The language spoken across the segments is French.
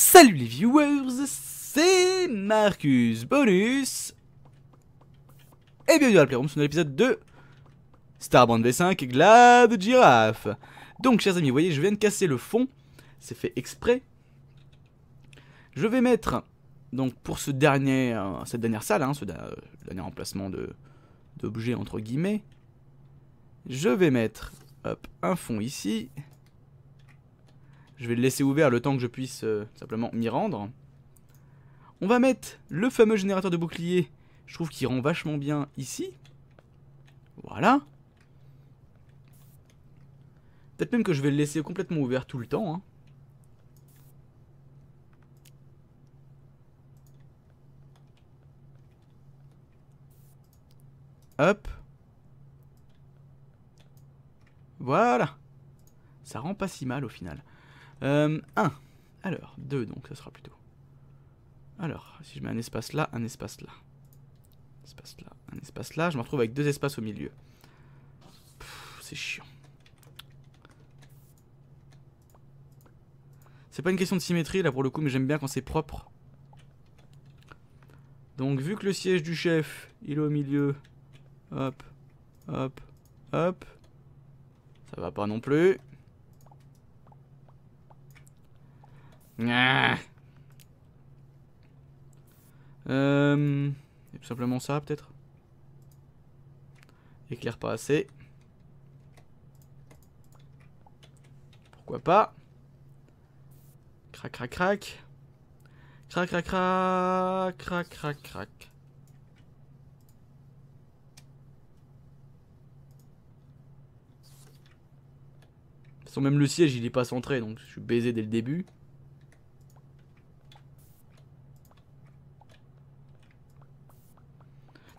Salut les viewers, c'est Marcus Bonus et bienvenue à la Playroom sur l'épisode 2 Starbound V5 Glade Girafe. Donc chers amis, vous voyez je viens de casser le fond, c'est fait exprès. Je vais mettre, donc pour ce dernier, cette dernière salle, hein, ce dernier emplacement d'objets entre guillemets, je vais mettre hop, un fond ici. Je vais le laisser ouvert le temps que je puisse simplement m'y rendre. On va mettre le fameux générateur de bouclier. Je trouve qu'il rend vachement bien ici. Voilà. Peut-être même que je vais le laisser complètement ouvert tout le temps. Hein. Hop. Voilà. Ça rend pas si mal au final. 1, alors 2 donc ça sera plutôt. Alors si je mets un espace là, un espace là, je me retrouve avec deux espaces au milieu. C'est chiant. C'est pas une question de symétrie là pour le coup, mais j'aime bien quand c'est propre. Donc vu que le siège du chef il est au milieu, hop, hop, hop, ça va pas non plus. Tout simplement ça peut-être. Éclaire pas assez. Pourquoi pas. Crac crac crac. Crac crac crac. Crac crac crac. De toute façon même le siège il est pas centré donc je suis baisé dès le début.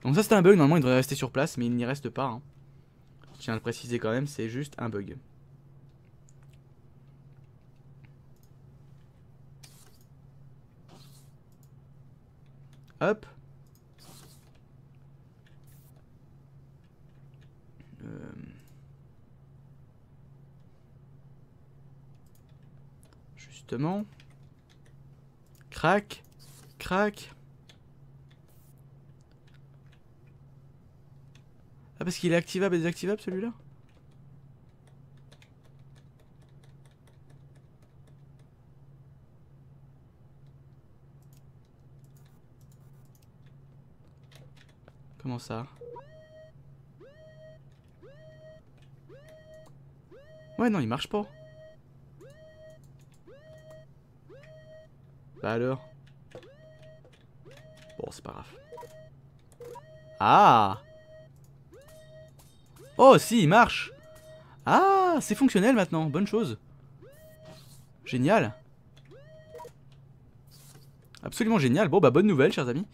Donc ça c'était un bug, normalement il devrait rester sur place mais il n'y reste pas hein. Je tiens à le préciser quand même, c'est juste un bug. Hop. Justement. Crac, crac. Ah parce qu'il est activable et désactivable celui-là. Comment ça? Ouais non il marche pas. Bah alors. Bon c'est pas grave. Ah. Oh si, il marche. Ah, c'est fonctionnel maintenant, bonne chose. Génial. Absolument génial, bon bah bonne nouvelle chers amis.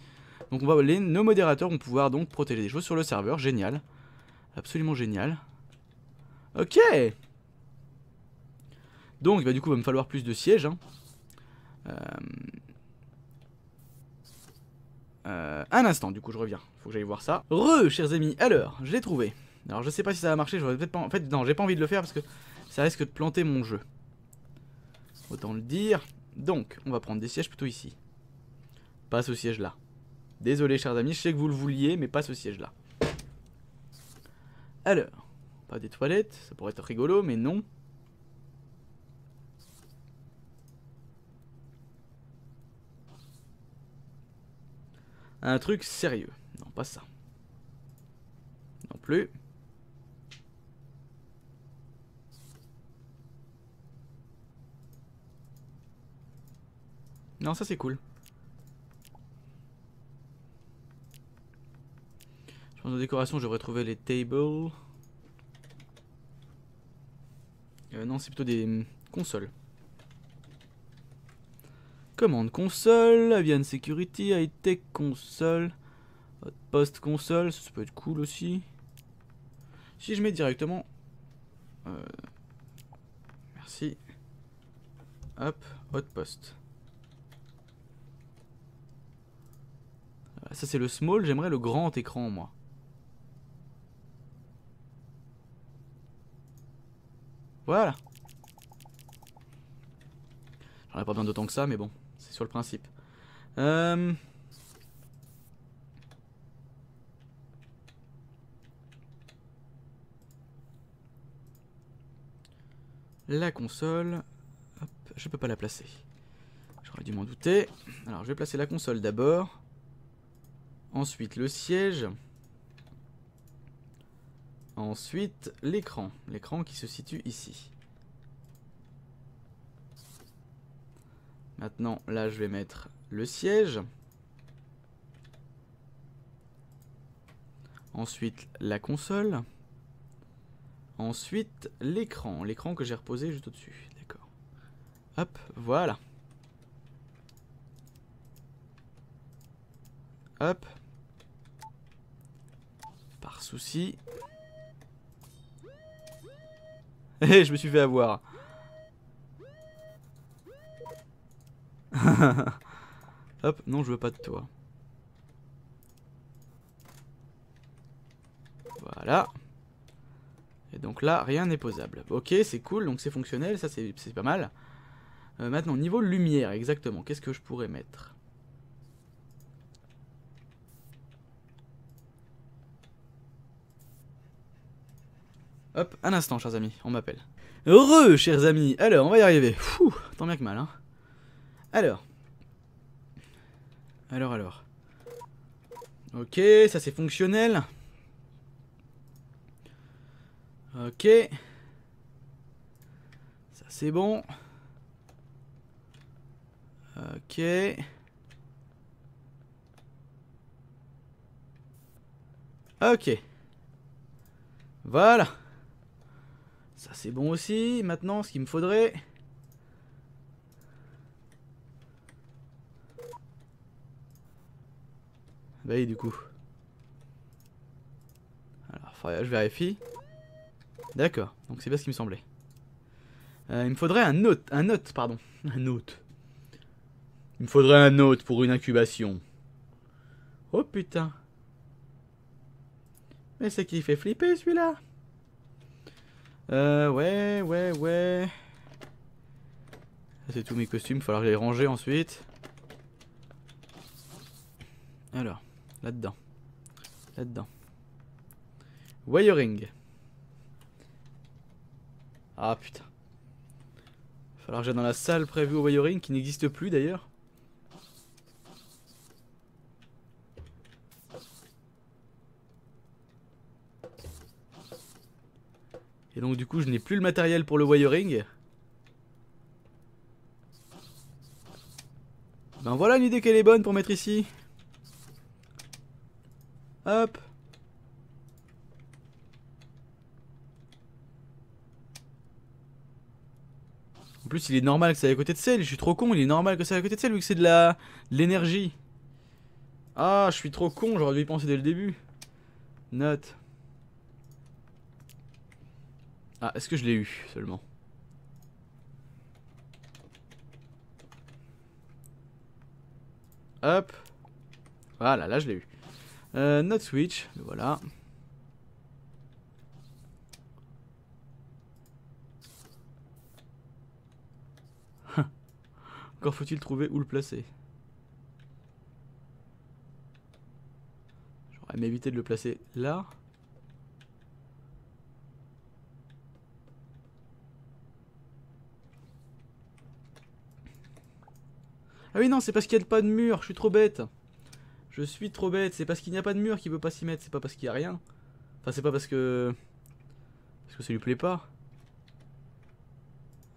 Donc on va nos modérateurs vont pouvoir donc protéger des choses sur le serveur, génial. Absolument génial. Ok. Donc bah du coup il va me falloir plus de sièges hein. Un instant du coup je reviens, faut que j'aille voir ça. Chers amis, alors, je l'ai trouvé. Alors je sais pas si ça va marcher, j'aurais peut-être pas... En fait non, j'ai pas envie de le faire parce que ça risque de planter mon jeu. Autant le dire. Donc, on va prendre des sièges plutôt ici. Pas ce siège là. Désolé chers amis, je sais que vous le vouliez, mais pas ce siège là. Alors, pas des toilettes, ça pourrait être rigolo, mais non. Un truc sérieux. Non, pas ça. Non plus. Non, ça c'est cool. Je pense aux décorations, je devrais trouver les tables. Non, c'est plutôt des consoles. Commande console, avian security, high-tech console, hotpost console, ça peut être cool aussi. Si je mets directement. Merci. Hop, hotpost. Ça c'est le small, j'aimerais le grand écran moi. Voilà. J'en ai pas besoin d'autant que ça, mais bon, c'est sur le principe. La console, hop, je peux pas la placer. J'aurais dû m'en douter. Alors je vais placer la console d'abord. Ensuite le siège. Ensuite l'écran. L'écran qui se situe ici. Maintenant là je vais mettre le siège. Ensuite la console. Ensuite l'écran. L'écran que j'ai reposé juste au-dessus. D'accord. Hop, voilà. Hop. Par souci. Hé, je me suis fait avoir. Hop, non, je veux pas de toi. Voilà. Et donc là, rien n'est posable. Ok, c'est cool, donc c'est fonctionnel, ça c'est pas mal. Maintenant, niveau lumière, exactement, qu'est-ce que je pourrais mettre ? Hop, un instant, chers amis, on m'appelle. Heureux, chers amis. Alors, on va y arriver. Fouh, tant bien que mal, hein. Alors. Ok, ça c'est fonctionnel. Ok. Ça c'est bon. Ok. Ok. Voilà. Ça c'est bon aussi. Maintenant, ce qu'il me faudrait... Bah oui, du coup. Alors, je vérifie. D'accord. Donc c'est bien ce qui me semblait. Il me faudrait un hôte. Il me faudrait un hôte pour une incubation. Oh putain. Mais c'est qui fait flipper celui-là. Ouais. C'est tous mes costumes, il va falloir les ranger ensuite. Alors, là-dedans. Wiring. Ah putain. Il va falloir que j'aille dans la salle prévue au wiring qui n'existe plus d'ailleurs. Et donc du coup je n'ai plus le matériel pour le wiring. Ben voilà une idée qu'elle est bonne pour mettre ici. Hop. En plus il est normal que ça aille à côté de celle, je suis trop con, il est normal que ça aille à côté de celle vu que c'est de l'énergie. Ah je suis trop con, j'aurais dû y penser dès le début. Note. Ah, est-ce que je l'ai eu seulement? Hop. Voilà, là je l'ai eu. Notre switch, voilà. Encore faut-il trouver où le placer. J'aurais aimé éviter de le placer là. Ah oui non, c'est parce qu'il n'y a pas de mur, je suis trop bête. C'est parce qu'il n'y a pas de mur qu'il peut pas s'y mettre, c'est pas parce qu'il n'y a rien. Enfin c'est pas parce que... Parce que ça lui plaît pas.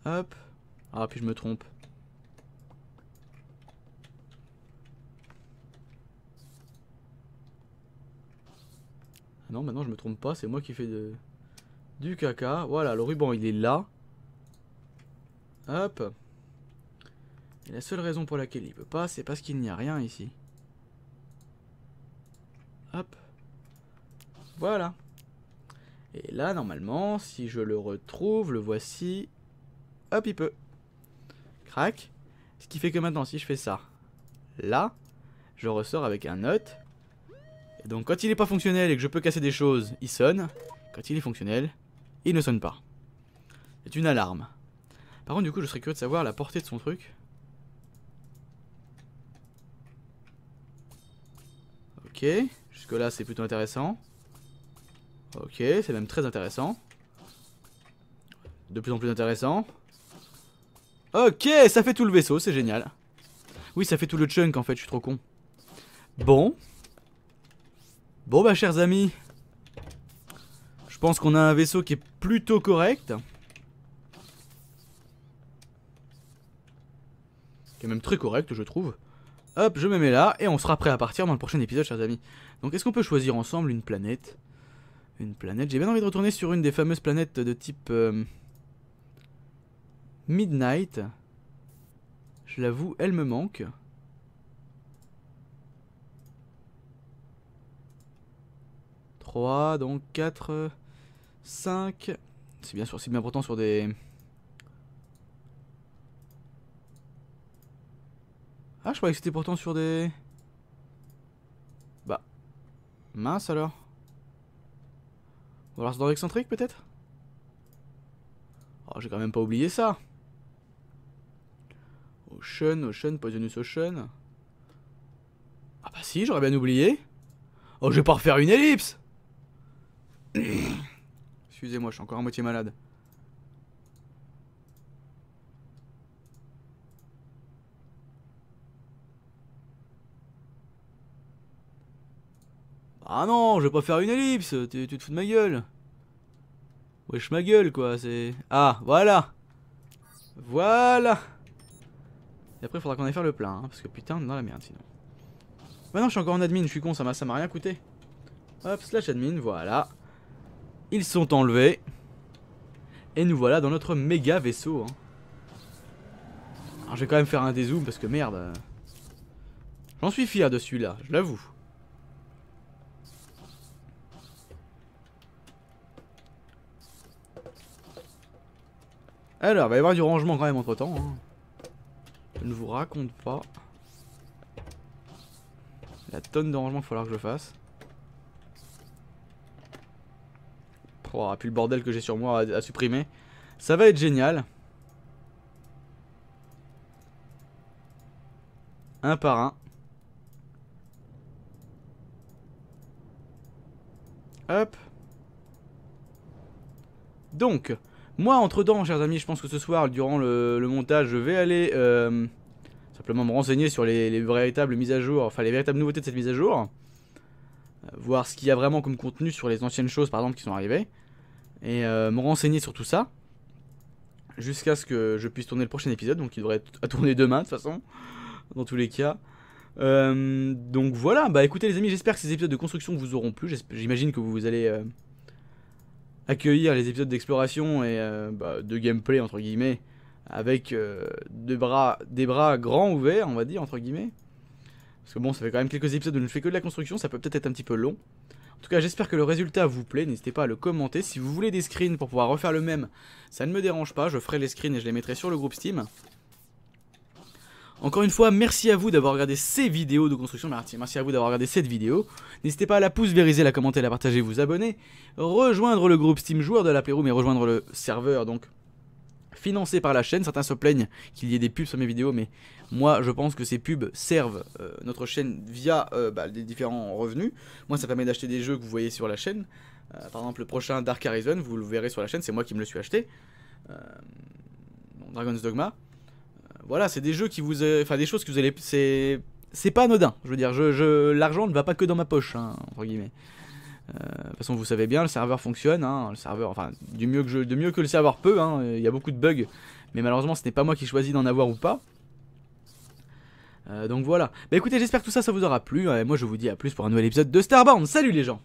Hop. Ah puis je me trompe. Ah non maintenant je me trompe pas, c'est moi qui fais de... du caca. Voilà le ruban il est là. Hop. Et la seule raison pour laquelle il peut pas, c'est parce qu'il n'y a rien ici. Hop. Voilà. Et là, normalement, si je le retrouve, le voici. Hop, il peut. Crac. Ce qui fait que maintenant, si je fais ça, là, je ressors avec un note. Et donc, quand il n'est pas fonctionnel et que je peux casser des choses, il sonne. Quand il est fonctionnel, il ne sonne pas. C'est une alarme. Par contre, du coup, je serais curieux de savoir la portée de son truc. Ok, jusque là c'est plutôt intéressant. Ok, c'est même très intéressant. De plus en plus intéressant. Ok, ça fait tout le vaisseau, c'est génial. Oui, ça fait tout le chunk en fait, je suis trop con. Bon. Bon bah chers amis, je pense qu'on a un vaisseau qui est plutôt correct. Qui est même très correct je trouve. Hop, je me mets là et on sera prêt à partir dans le prochain épisode chers amis. Donc est-ce qu'on peut choisir ensemble une planète? Une planète, j'ai bien envie de retourner sur une des fameuses planètes de type Midnight. Je l'avoue, elle me manque. Donc 4, 5. C'est bien sûr si bien important sur des... Ah je croyais que c'était pourtant sur des... Bah... Mince alors. Ou alors c'est dans l'excentrique peut-être. Oh j'ai quand même pas oublié ça. Ocean, Ocean, Poisonous Ocean. Ah bah si j'aurais bien oublié. Oh je vais pas refaire une ellipse. Excusez-moi, je suis encore à moitié malade. Ah non, je vais pas faire une ellipse, tu te fous de ma gueule. Wesh ma gueule quoi, c'est... Ah, voilà. Voilà. Et après il faudra qu'on aille faire le plein, hein, parce que putain on est dans la merde sinon. Bah non, je suis encore en admin, je suis con, ça m'a rien coûté. Hop, slash admin, voilà. Ils sont enlevés. Et nous voilà dans notre méga vaisseau. Hein. Alors je vais quand même faire un dézoom parce que merde. J'en suis fier de celui-là, je l'avoue. Alors, il va y avoir du rangement quand même entre temps. Hein. Je ne vous raconte pas. La tonne de rangement qu'il va falloir que je fasse. Oh, puis le bordel que j'ai sur moi à supprimer. Ça va être génial. Un par un. Hop. Donc, moi entre temps, chers amis, je pense que ce soir, durant le montage, je vais aller simplement me renseigner sur les véritables mises à jour, enfin les véritables nouveautés de cette mise à jour. Voir ce qu'il y a vraiment comme contenu sur les anciennes choses par exemple qui sont arrivées. Et me renseigner sur tout ça. Jusqu'à ce que je puisse tourner le prochain épisode. Donc il devrait être à tourner demain de toute façon. Dans tous les cas. Donc voilà. Bah écoutez les amis, j'espère que ces épisodes de construction vous auront plu. J'imagine que vous allez accueillir les épisodes d'exploration et de gameplay entre guillemets. Avec des bras grands ouverts on va dire entre guillemets. Parce que bon, ça fait quand même quelques épisodes où je ne fais que de la construction, ça peut peut-être être un petit peu long. En tout cas, j'espère que le résultat vous plaît, n'hésitez pas à le commenter. Si vous voulez des screens pour pouvoir refaire le même, ça ne me dérange pas, je ferai les screens et je les mettrai sur le groupe Steam. Encore une fois, merci à vous d'avoir regardé ces vidéos de construction, merci à vous d'avoir regardé cette vidéo. N'hésitez pas à la pouce vériser, la commenter, la partager, vous abonner. Rejoindre le groupe Steam joueur de la Playroom et rejoindre le serveur, donc... financé par la chaîne, certains se plaignent qu'il y ait des pubs sur mes vidéos mais moi je pense que ces pubs servent notre chaîne via les différents revenus. Moi ça permet d'acheter des jeux que vous voyez sur la chaîne, par exemple le prochain Dark Horizon vous le verrez sur la chaîne, c'est moi qui me le suis acheté, Dragon's Dogma, voilà c'est des jeux qui vous... enfin des choses que vous allez... c'est pas anodin, je veux dire l'argent ne va pas que dans ma poche hein, entre guillemets. De toute façon vous savez bien le serveur fonctionne hein, le serveur, enfin du mieux que le serveur peut hein, il y a beaucoup de bugs mais malheureusement ce n'est pas moi qui choisis d'en avoir ou pas, donc voilà. Bah écoutez j'espère que tout ça vous aura plu, moi je vous dis à plus pour un nouvel épisode de Starbound, salut les gens.